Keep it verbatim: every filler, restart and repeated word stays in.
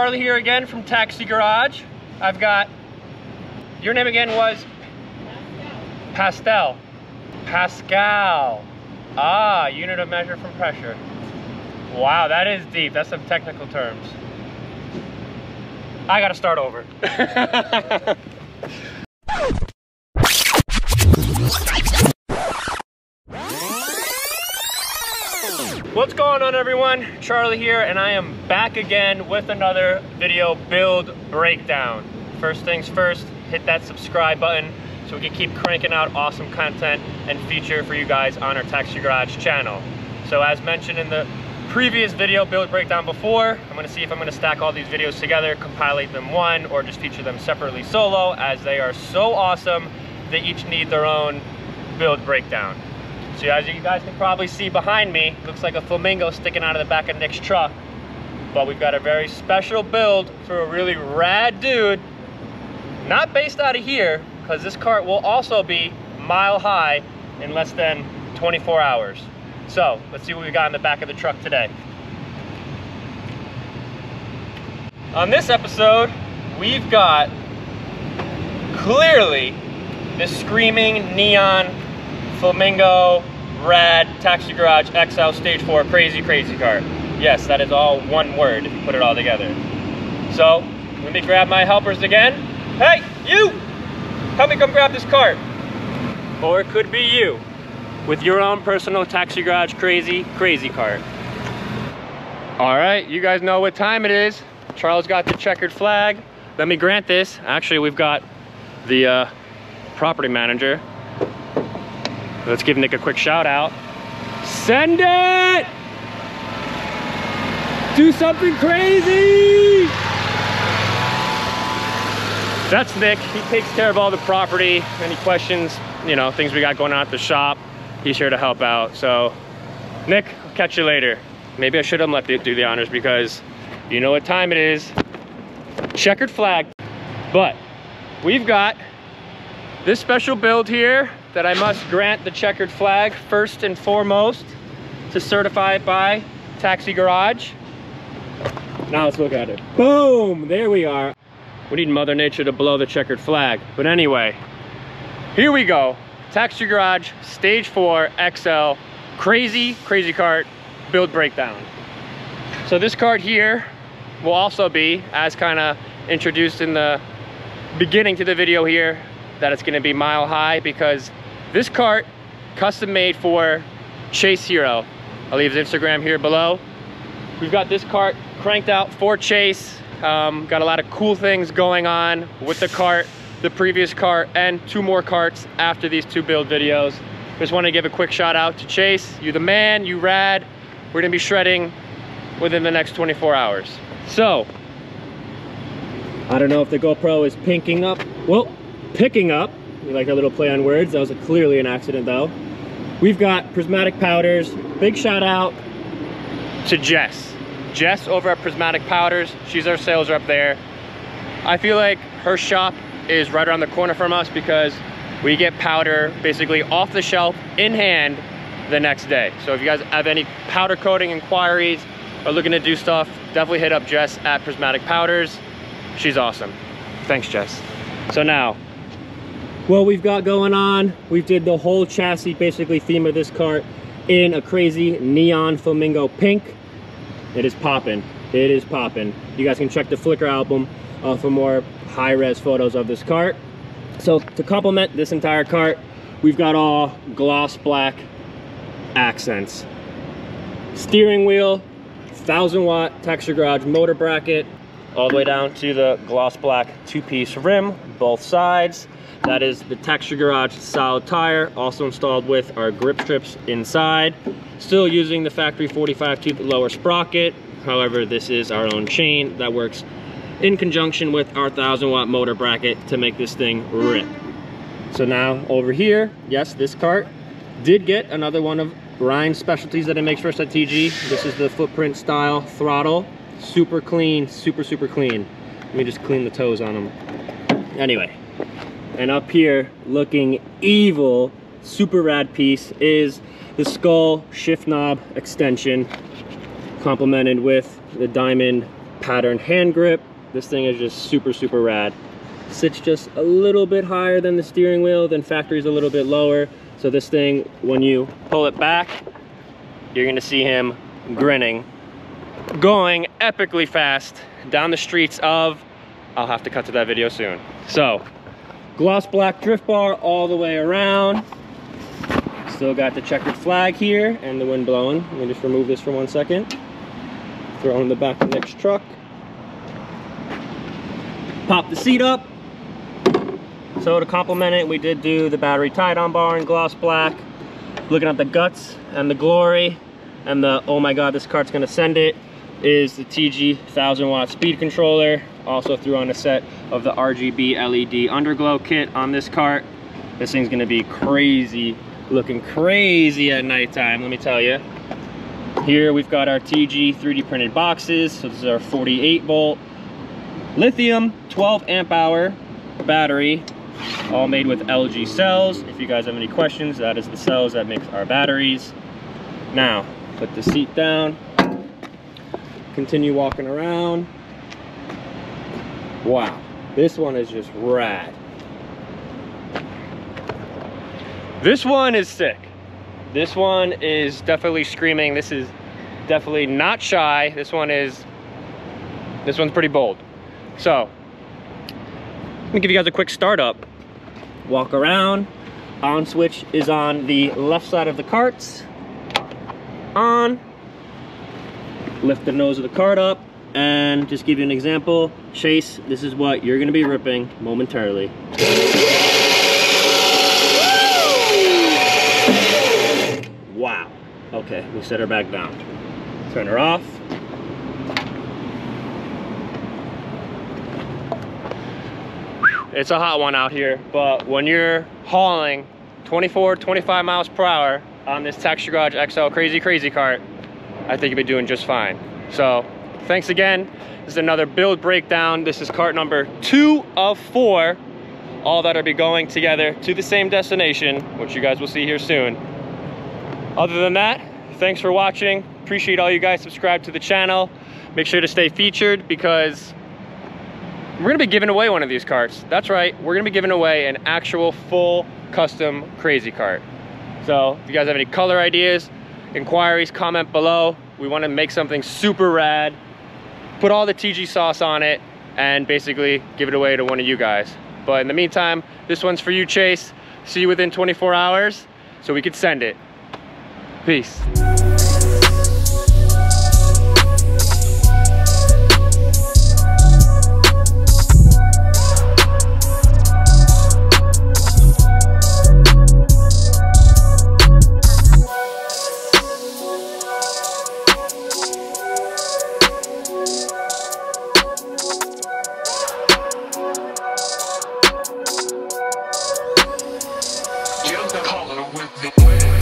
Charlie here again from Taxi Garage. I've got, your name again was? Pastel. Pascal. Ah, unit of measure from pressure. Wow, that is deep. That's some technical terms. I gotta start over. What's going on, everyone? Charlie here, and I am back again with another video build breakdown. First things first, hit that subscribe button so we can keep cranking out awesome content and feature for you guys on our Taxi Garage channel. So as mentioned in the previous video build breakdown before, I'm gonna see if I'm gonna stack all these videos together, compilate them one, or just feature them separately solo, as they are so awesome, they each need their own build breakdown. So as you guys can probably see behind me, looks like a flamingo sticking out of the back of Nick's truck. But we've got a very special build for a really rad dude, not based out of here, because this cart will also be mile high in less than twenty-four hours. So let's see what we got in the back of the truck today. On this episode, we've got clearly the screaming neon flamingo rad Taxi Garage X L Stage four crazy crazy cart. Yes, that is all one word if you put it all together. So let me grab my helpers again. Hey, you! Help me come grab this cart. Or it could be you with your own personal Taxi Garage crazy crazy cart. All right, you guys know what time it is. Charles got the checkered flag. Let me grant this. Actually, we've got the uh, property manager. Let's give Nick a quick shout out. Send it! Do something crazy! That's Nick. He takes care of all the property, any questions, you know, things we got going on at the shop. He's here to help out. So, Nick, I'll catch you later. Maybe I should have let Nick do the honors because you know what time it is. Checkered flag. But we've got this special build here that I must grant the checkered flag first and foremost to certify it by Taxi Garage. Now let's look at it. Boom, there we are. We need Mother Nature to blow the checkered flag. But anyway, here we go. Taxi Garage Stage four X L crazy, crazy cart build breakdown. So this cart here will also be, as kind of introduced in the beginning to the video here, that it's gonna be mile high because this cart custom made for Chase Hero. I'll leave his Instagram here below. We've got this cart cranked out for Chase. Um, got a lot of cool things going on with the cart, the previous cart, and two more carts after these two build videos. Just wanna give a quick shout out to Chase. You the man, you rad. We're gonna be shredding within the next twenty-four hours. So, I don't know if the GoPro is pinking up. Well. Picking up, we like our little play on words. That was a, clearly an accident though. We've got Prismatic Powders. Big shout out to Jess. Jess over at Prismatic Powders. She's our sales rep there. I feel like her shop is right around the corner from us because we get powder basically off the shelf in hand the next day. So if you guys have any powder coating inquiries or looking to do stuff, definitely hit up Jess at Prismatic Powders. She's awesome. Thanks, Jess. So now, what we've got going on, we did the whole chassis, basically theme of this cart in a crazy neon flamingo pink. It is popping, it is popping. You guys can check the Flickr album uh, for more high-res photos of this cart. So to complement this entire cart, we've got all gloss black accents. Steering wheel, one thousand watt Taxi Garage motor bracket, all the way down to the gloss black two-piece rim, both sides. That is the Taxi Garage solid tire, also installed with our grip strips inside. Still using the factory forty-five tooth lower sprocket. However, this is our own chain that works in conjunction with our one thousand watt motor bracket to make this thing rip. So now over here, yes, this cart did get another one of Ryan's specialties that it makes for us at T G. This is the footprint style throttle. Super clean, super, super clean. Let me just clean the toes on them. Anyway. And up here, looking evil, super rad piece is the skull shift knob extension, complemented with the diamond pattern hand grip. This thing is just super, super rad. Sits just a little bit higher than the steering wheel, then factory's a little bit lower. So this thing, when you pull it back, you're gonna see him grinning, going epically fast down the streets of, I'll have to cut to that video soon. So, gloss black drift bar all the way around. Still got the checkered flag here and the wind blowing. Let me just remove this for one second. Throw it in the back of the next truck. Pop the seat up. So to complement it, we did do the battery tie-down bar in gloss black. Looking at the guts and the glory and the, oh my God, this cart's gonna send it, is the T G one thousand watt speed controller. Also threw on a set of the R G B L E D underglow kit on this cart. This thing's gonna be crazy, looking crazy at nighttime, let me tell you. Here we've got our T G three D printed boxes. So this is our forty-eight volt. Lithium twelve amp hour battery, all made with L G cells. If you guys have any questions, that is the cells that makes our batteries. Now, put the seat down, continue walking around. Wow, this one is just rad. This one is sick. This one is definitely screaming. This is definitely not shy. This one is, this one's pretty bold. So, let me give you guys a quick startup. Walk around. On switch is on the left side of the carts. On. Lift the nose of the cart up. And just give you an example, Chase, this is what you're gonna be ripping momentarily. Wow. Okay, we set her back down. Turn her off. It's a hot one out here, but when you're hauling twenty-four, twenty-five miles per hour on this Taxi Garage X L crazy, crazy cart, I think you'll be doing just fine. So, thanks again. This is another build breakdown. This is cart number two of four. All that will be going together to the same destination, which you guys will see here soon. Other than that, thanks for watching. Appreciate all you guys subscribe to the channel. Make sure to stay featured because we're gonna be giving away one of these carts. That's right, we're gonna be giving away an actual full custom crazy cart. So if you guys have any color ideas, inquiries, comment below. We wanna make something super rad, put all the T G sauce on it, and basically give it away to one of you guys. But in the meantime, this one's for you, Chase. See you within twenty-four hours so we could send it. Peace. With the wind.